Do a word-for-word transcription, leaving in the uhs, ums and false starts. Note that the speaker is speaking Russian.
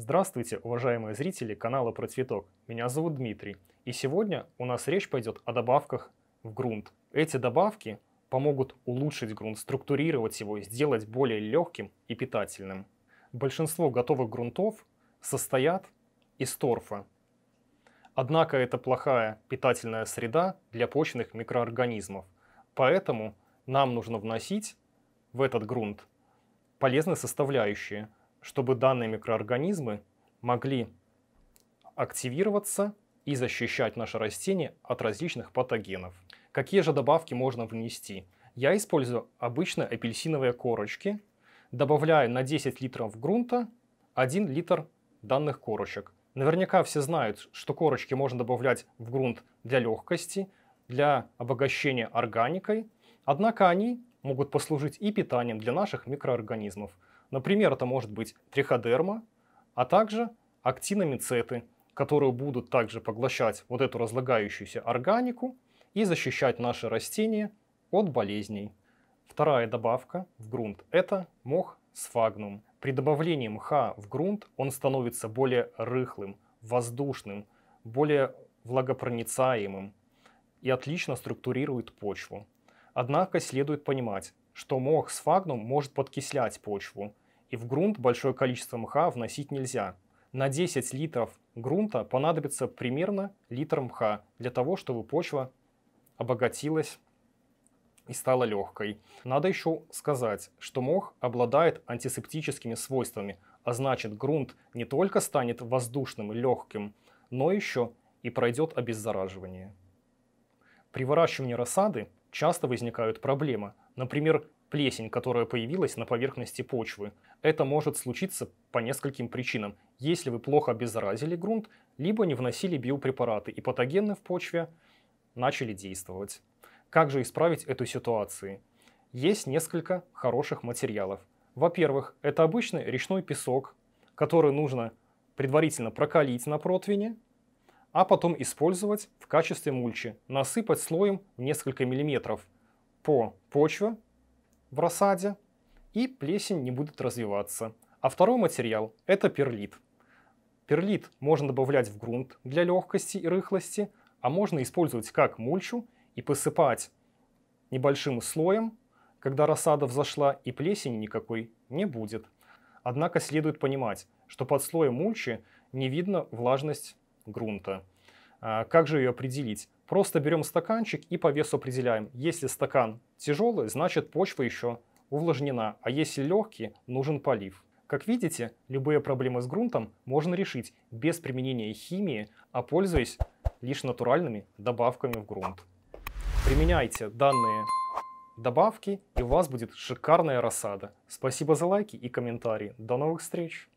Здравствуйте, уважаемые зрители канала Про цветок. Меня зовут Дмитрий. И сегодня у нас речь пойдет о добавках в грунт. Эти добавки помогут улучшить грунт, структурировать его, сделать более легким и питательным. Большинство готовых грунтов состоят из торфа. Однако это плохая питательная среда для почвенных микроорганизмов. Поэтому нам нужно вносить в этот грунт полезные составляющие, чтобы данные микроорганизмы могли активироваться и защищать наши растения от различных патогенов. Какие же добавки можно внести? Я использую обычно апельсиновые корочки, добавляю на десять литров грунта один литр данных корочек. Наверняка все знают, что корочки можно добавлять в грунт для легкости, для обогащения органикой, однако они могут послужить и питанием для наших микроорганизмов. Например, это может быть триходерма, а также актиномицеты, которые будут также поглощать вот эту разлагающуюся органику и защищать наши растения от болезней. Вторая добавка в грунт – это мох сфагнум. При добавлении мха в грунт он становится более рыхлым, воздушным, более влагопроницаемым и отлично структурирует почву. Однако следует понимать, что мох сфагнум может подкислять почву, и в грунт большое количество мха вносить нельзя. На десять литров грунта понадобится примерно литр мха для того, чтобы почва обогатилась и стала легкой. Надо еще сказать, что мох обладает антисептическими свойствами, а значит, грунт не только станет воздушным и легким, но еще и пройдет обеззараживание. При выращивании рассады часто возникают проблемы. Например, плесень, которая появилась на поверхности почвы. Это может случиться по нескольким причинам. Если вы плохо обеззаразили грунт, либо не вносили биопрепараты, и патогены в почве начали действовать. Как же исправить эту ситуацию? Есть несколько хороших материалов. Во-первых, это обычный речной песок, который нужно предварительно прокалить на противне, а потом использовать в качестве мульчи, насыпать слоем в несколько миллиметров по почве в рассаде, и плесень не будет развиваться. А второй материал – это перлит. Перлит можно добавлять в грунт для легкости и рыхлости, а можно использовать как мульчу и посыпать небольшим слоем, когда рассада взошла, и плесени никакой не будет. Однако следует понимать, что под слоем мульчи не видно влажность грунта. Как же ее определить? Просто берем стаканчик и по весу определяем. Если стакан тяжелый, значит почва еще увлажнена, а если легкий, нужен полив. Как видите, любые проблемы с грунтом можно решить без применения химии, а пользуясь лишь натуральными добавками в грунт. Применяйте данные добавки, и у вас будет шикарная рассада. Спасибо за лайки и комментарии. До новых встреч!